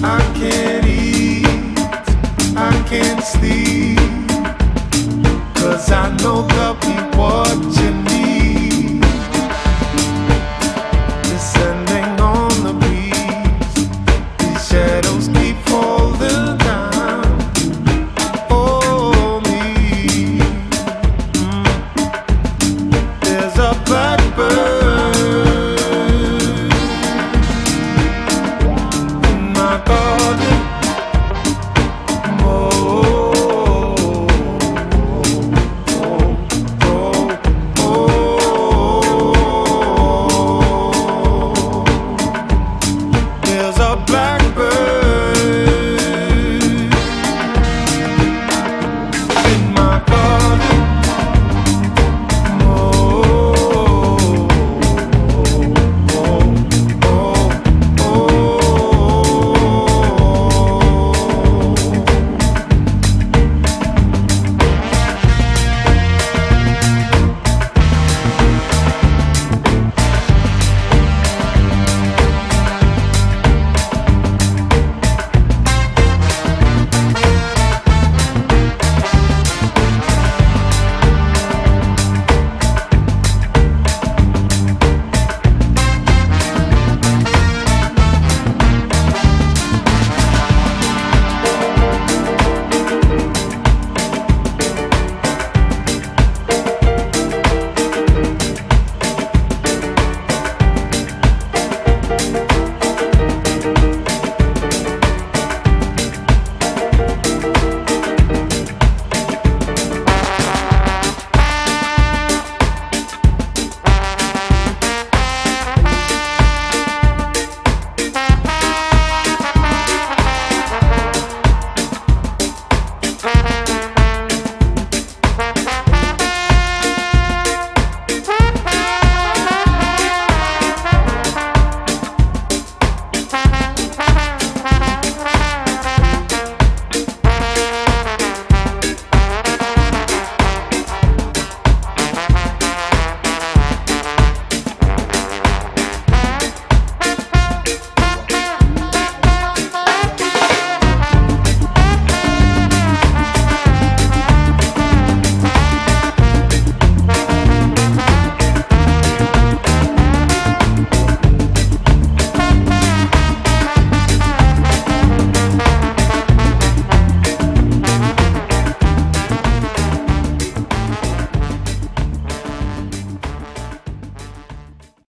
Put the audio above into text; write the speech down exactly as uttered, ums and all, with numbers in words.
I can't eat, I can't sleep, 'cause I know there'll be what you need. Descending on the breeze, these shadows keep falling down for me. mm. There's a blackbird blackbird.